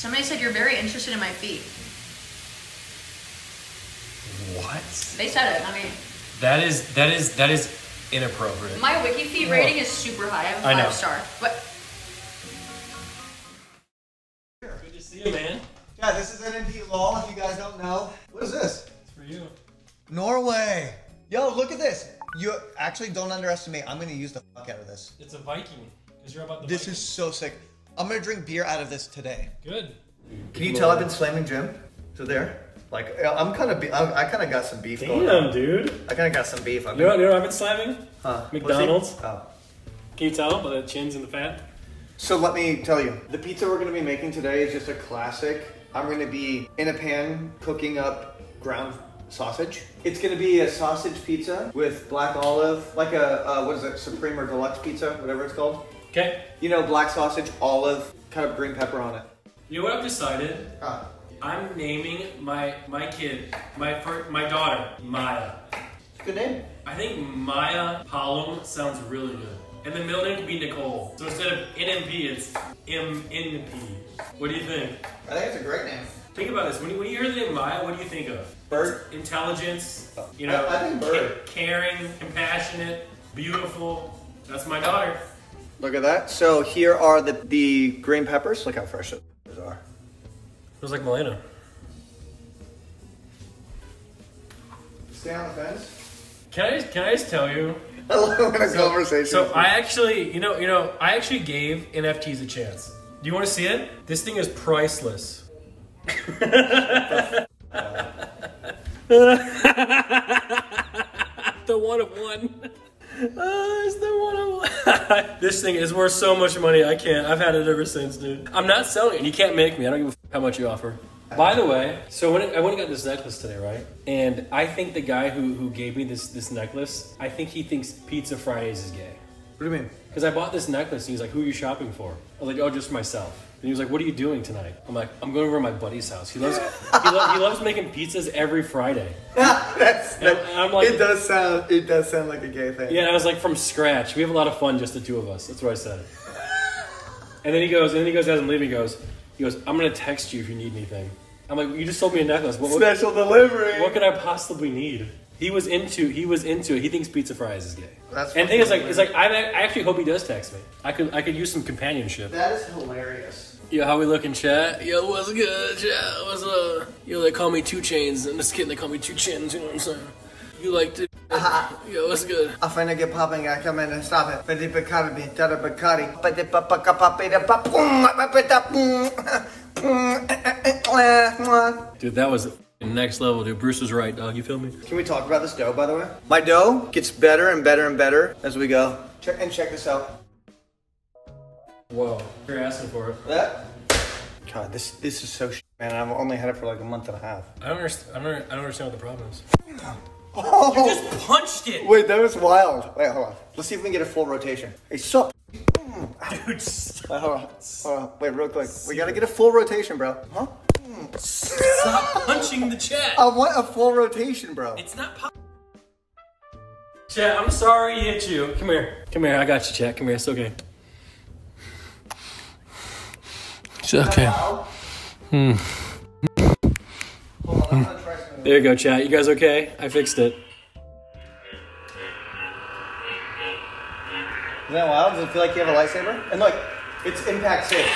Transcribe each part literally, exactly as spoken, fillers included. Somebody said you're very interested in my feet. What? They said it. I mean, that is that is that is inappropriate. My wiki feet oh. rating is super high. I have a five I know. star. But good to see you, man. Yeah, this is N N D Law. If you guys don't know, what is this? It's for you. Norway. Yo, look at this. You actually don't underestimate. I'm gonna use the fuck out of this. It's a Viking. Cause you're about the this Viking. Is so sick. I'm gonna drink beer out of this today. Good. Can you tell I've been slamming Jim to there? Like, I'm kind of, I'm, I kind of got some beef Damn, going on. Damn, dude. I kind of got some beef. I've been, you know what, you know what I've been slamming? Huh? McDonald's. Oh. Can you tell by the chins and the fat? So let me tell you, the pizza we're gonna be making today is just a classic. I'm gonna be in a pan cooking up ground sausage. It's gonna be a sausage pizza with black olive, like a, uh, what is it, Supreme or Deluxe pizza, whatever it's called. Okay. You know, black sausage, olive, kind of green pepper on it. You know what I've decided? Huh. I'm naming my my kid, my first, my daughter, Maya. Good name. I think Maya Palom sounds really good. And the middle name could be Nicole. So instead of N M P, it's M N P. What do you think? I think it's a great name. Think about this. When you, when you hear the name Maya, what do you think of? Bird. It's intelligence. You know. I, I think bird. Caring, compassionate, beautiful. That's my daughter. Look at that. So here are the the green peppers. Look how fresh those are. It was like Milano. Stay on the fence. Can I, can I just tell you? I love when a so, conversation. So I actually, you know, you know, I actually gave N F Ts a chance. Do you want to see it? This thing is priceless. The one of one. Oh, it's the one of one. This thing is worth so much money. I can't. I've had it ever since, dude. I'm not selling it. You can't make me. I don't give a f how much you offer. By the way, so when it, I went and got this necklace today, right? And I think the guy who, who gave me this, this necklace, I think he thinks Pizza Fridays is gay. What do you mean? Because I bought this necklace and he's like, who are you shopping for? I was like, oh, just myself. And he was like, what are you doing tonight? I'm like, I'm going over to my buddy's house. He loves he, lo he loves making pizzas every Friday. That's and, that, and I'm like, it does sound it does sound like a gay thing. Yeah, and I was like, from scratch. We have a lot of fun, just the two of us. That's what I said. And then he goes, and then he goes, as I'm leaving, he goes, he goes, I'm gonna text you if you need anything. I'm like, you just sold me a necklace. What, Special what, delivery. What could I possibly need? He was into he was into it. He thinks Pizza Fries is gay. That's and the thing is like it's like I actually hope he does text me. I could I could use some companionship. That is hilarious. Yo, how we looking, chat? Yo, what's good, chat? What's up? Yo, they call me Two Chains. I'm just kidding. They call me Two Chins. You know what I'm saying? You like to? Yo, what's good? I finna get popping. I come in and stop it. But it Bacardi, Tata Bacardi, but it papa papi da papa. Dude, that was. Next level, dude. Bruce was right, dog. You feel me? Can we talk about this dough, by the way? My dough gets better and better and better as we go. Check and check this out. Whoa, you're asking for it. That? God, this this is so sh man. I've only had it for like a month and a half. I don't understand. I don't, I don't understand what the problem is. Oh! You just punched it. Wait, that was wild. Wait, hold on. Let's see if we can get a full rotation. Hey, sup? Dude, stop. Wait, hold on. Hold on. Wait, real quick. We gotta get a full rotation, bro. Huh? Stop punching the chat. I want a full rotation, bro. It's not pop. Chat, I'm sorry he hit you. Come here. Come here. I got you, chat. Come here. It's okay. It's okay. Hmm. Mm. There you go, chat. You guys okay? I fixed it. Is that wild? Does it feel like you have a lightsaber? And look, it's impact safe.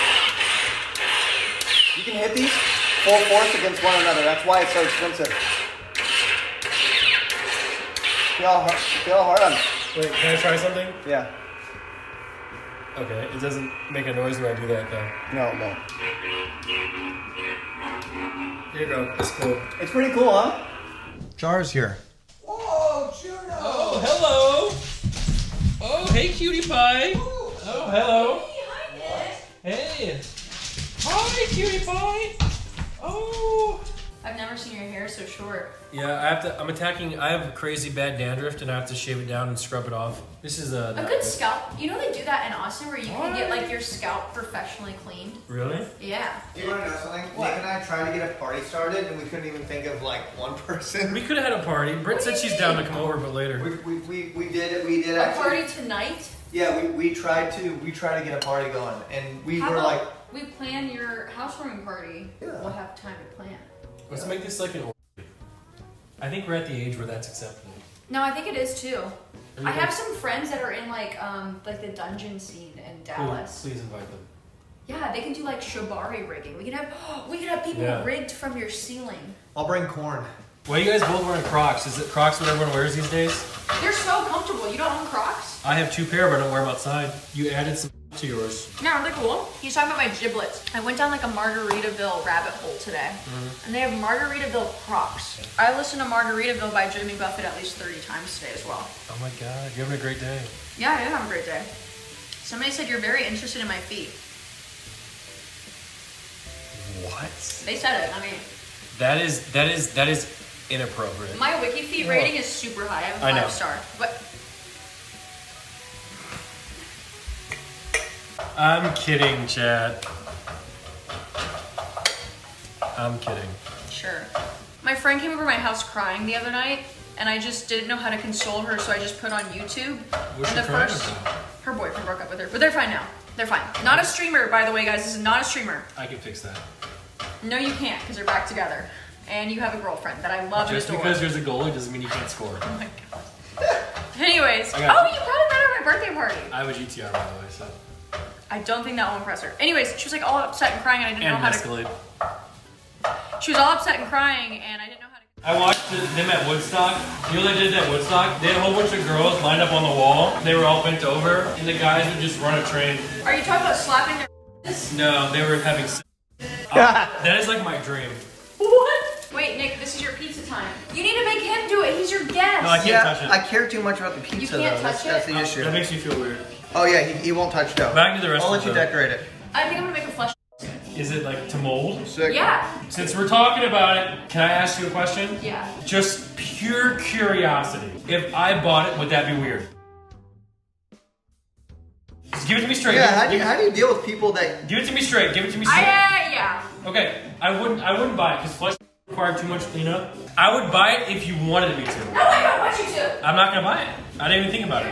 You can hit these full force against one another. That's why it's so expensive. Feel, feel hard on it. Wait, can I try something? Yeah. Okay, it doesn't make a noise when I do that, though. No, no. Here you go. It's cool. It's pretty cool, huh? Jars here. Whoa, Juno! Oh, hello! Oh, hey, cutie pie! Ooh, oh, hello! Hey! Hi, cutie pie! Oh! I've never seen your hair so short. Yeah, I have to, I'm attacking, I have crazy bad dandruff and I have to shave it down and scrub it off. This is a... A good scalp, you know they do that in Austin where you All can right. get like your scalp professionally cleaned. Really? Yeah. Do you want to know something? What? Nick and I tried to get a party started and we couldn't even think of like one person. We could have had a party. Britt said she's down to come over but later. We, we, we, we did it, we did it. A actually. party tonight? Yeah, we, we tried to, we tried to get a party going and we How were about like... we plan your housewarming party, yeah. we'll have time to plan. Let's yeah. make this like an orgy. I think we're at the age where that's acceptable. No, I think it is too. I have some friends that are in like um like the dungeon scene in Dallas. Cool. Please invite them. Yeah, they can do like shibari rigging. We can have oh, we can have people yeah. rigged from your ceiling. I'll bring corn. Why are you guys both wearing Crocs? Is it Crocs what everyone wears these days? They're so comfortable. You don't own Crocs? I have two pair, but I don't wear them outside. You added some to yours. Yeah, aren't they cool? He's talking about my giblets. I went down like a Margaritaville rabbit hole today. Mm-hmm. And they have Margaritaville Crocs. Okay. I listened to Margaritaville by Jimmy Buffett at least thirty times today as well. Oh my God, you're having a great day. Yeah, I am having a great day. Somebody said you're very interested in my feet. What? They said it, I mean. That is, that is, that is inappropriate. My wiki feet rating is super high. I have a five I know. star. But I'm kidding, Chad. I'm kidding. Sure. My friend came over to my house crying the other night, and I just didn't know how to console her, so I just put on YouTube. What's and the first, her boyfriend broke up with her, but they're fine now. They're fine. Not a streamer, by the way, guys. This is not a streamer. I can fix that. No, you can't, because they're back together. And you have a girlfriend that I love and adore. Just because there's a goalie doesn't mean you can't score. Oh my God. Anyways, oh, you probably met her at my birthday party. I have a G T R, by the way, so. I don't think that will impress her. Anyways, she was like all upset and crying, and I didn't and know how escalate. to. She was all upset and crying, and I didn't know how to. I watched them at Woodstock. You know what they did at Woodstock? They had a whole bunch of girls lined up on the wall. They were all bent over, and the guys would just run a train. Are you talking about slapping their asses? No, they were having sex. Uh, that is like my dream. What? Wait, Nick, this is your pizza time. You need to make him do it. He's your guest. No, I can't yeah, touch it. I care too much about the pizza. You can't though. touch that's, it. That's the issue. That makes you feel weird. Oh yeah, he, he won't touch it though. Back to the rest I'll let you though. decorate it. I think I'm gonna make a flush. Is it like to mold? Sick. Yeah. Since we're talking about it, can I ask you a question? Yeah. Just pure curiosity. If I bought it, would that be weird? Just give it to me straight. Yeah, how do you, how do you deal with people that... Give it to me straight, give it to me straight. I, uh, yeah. Okay, I wouldn't I wouldn't buy it because flesh required too much cleanup. I would buy it if you wanted me to. No, I don't want you to. I'm not gonna buy it. I didn't even think about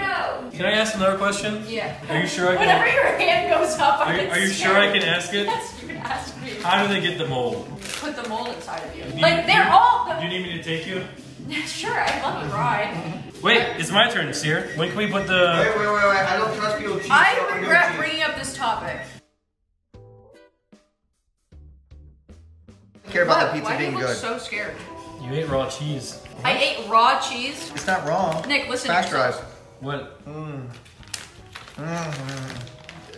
no. it. Can I ask another question? Yeah. Are you sure I can? Whenever your hand goes up, I Are, are you sure I can ask it? Yes, you can ask me. How do they get the mold? Put the mold inside of you. you like, need, they're you, all the... Do you need me to take you? Sure, I'd love to ride. Wait, it's my turn, Cyr. When can we put the... Wait, wait, wait, wait. I don't trust people. Cheese. I regret bringing up this topic. Care about what? the pizza Why being good. Why do you look so scared? You ate raw cheese. What? I ate raw cheese? It's not raw. Nick, listen to yourself. What? Mmm. Mmm.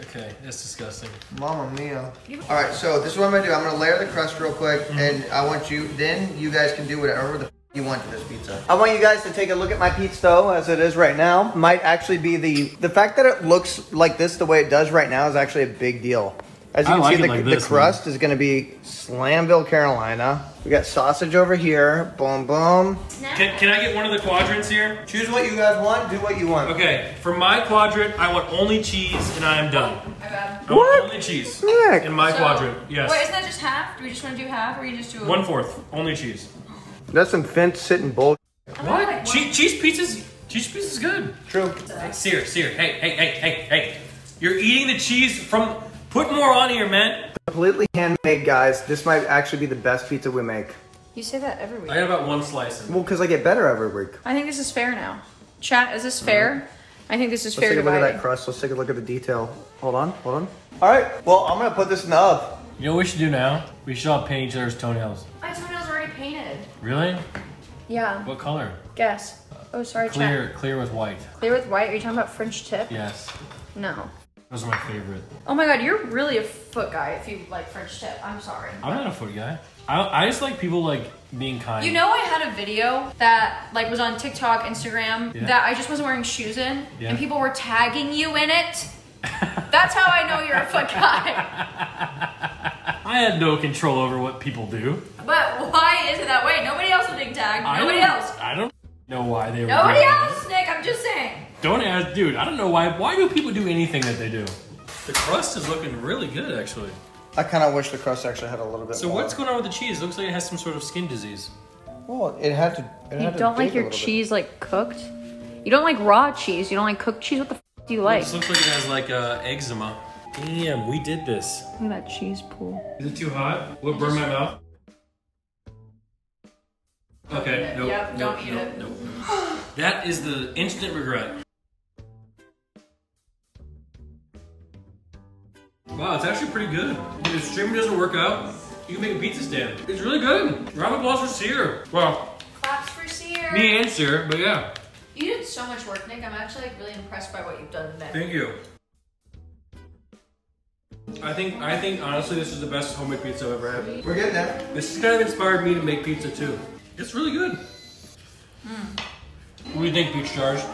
Okay, that's disgusting. Mama mia. All right, so this is what I'm gonna do. I'm gonna layer the crust real quick, mm-hmm. and I want you, then you guys can do whatever the f you want to this pizza. I want you guys to take a look at my pizza though, as it is right now. Might actually be the, the fact that it looks like this the way it does right now is actually a big deal. As you I can like see, the, like this, the crust man. is gonna be Slamville, Carolina. We got sausage over here. Boom, boom. Can, can I get one of the quadrants here? Choose what you guys want, do what you want. Okay, for my quadrant, I want only cheese and I am done. I got it. I what? Only cheese Nick. in my so, quadrant, yes. Wait, isn't that just half? Do we just wanna do half or you just do a One fourth, only cheese. That's some fence sitting bull. What? Like, che cheese pizza's, cheese pizza's good. True. Cyr, Cyr, hey, hey, hey, hey, hey. You're eating the cheese from, put more on here, man. Completely handmade, guys. This might actually be the best pizza we make. You say that every week. I got about one slice. Well, because I get better every week. I think this is fair now. Chat, is this fair? Mm-hmm. I think this is Let's fair Let's take a dividing. look at that crust. Let's take a look at the detail. Hold on, hold on. All right, well, I'm gonna put this in the oven. You know what we should do now? We should all paint each other's toenails. My toenails are already painted. Really? Yeah. What color? Guess. Oh, sorry, Clear, Chat. Clear with white. Clear with white? Are you talking about French tip? Yes. No. Those are my favorite. Oh my God, you're really a foot guy if you like French tip. I'm sorry. I'm not a foot guy. I, I just like people like being kind. You know, I had a video that like was on TikTok, Instagram, yeah. that I just wasn't wearing shoes in, yeah. and people were tagging you in it. That's how I know you're a foot guy. I had no control over what people do. But why is it that way? Nobody else was being tagged. I Nobody else. I don't know why they were. Nobody else, Nick. I'm just saying. Don't ask, dude, I don't know why, why do people do anything that they do? The crust is looking really good, actually. I kind of wish the crust actually had a little bit so more. So what's going on with the cheese? It looks like it has some sort of skin disease. Well, it had to, it You had don't to like your cheese, bit. like, cooked? You don't like raw cheese, you don't like cooked cheese? What the f do you like? It looks like it has, like, uh, eczema. Damn, we did this. Look at that cheese pool. Is it too hot? Will it burn my mouth? Okay, nope, yep, nope, don't eat nope, it. nope, nope. That is the instant regret. Wow, it's actually pretty good. If the streamer doesn't work out, you can make a pizza stand. It's really good. Round of applause for Cyr. Well, claps for Cyr. Me and Cyr, but yeah. You did so much work, Nick. I'm actually like, really impressed by what you've done today. Thank you. I think, I think honestly, this is the best homemade pizza I've ever had. We're getting there. This has kind of inspired me to make pizza too. It's really good. Mm. What do you think, PeachJars?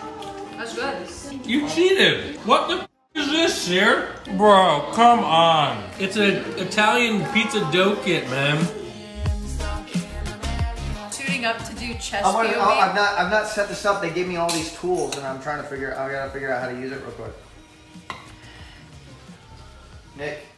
That's good. You cheated. What the f is this, Cyr? Bro, come on. It's an Italian pizza dough kit, man. Tuning up to do chest I wanna, I've not, I've not set this up. They gave me all these tools, and I'm trying to figure. I gotta figure out how to use it real quick. Nick.